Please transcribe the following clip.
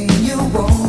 everything you want.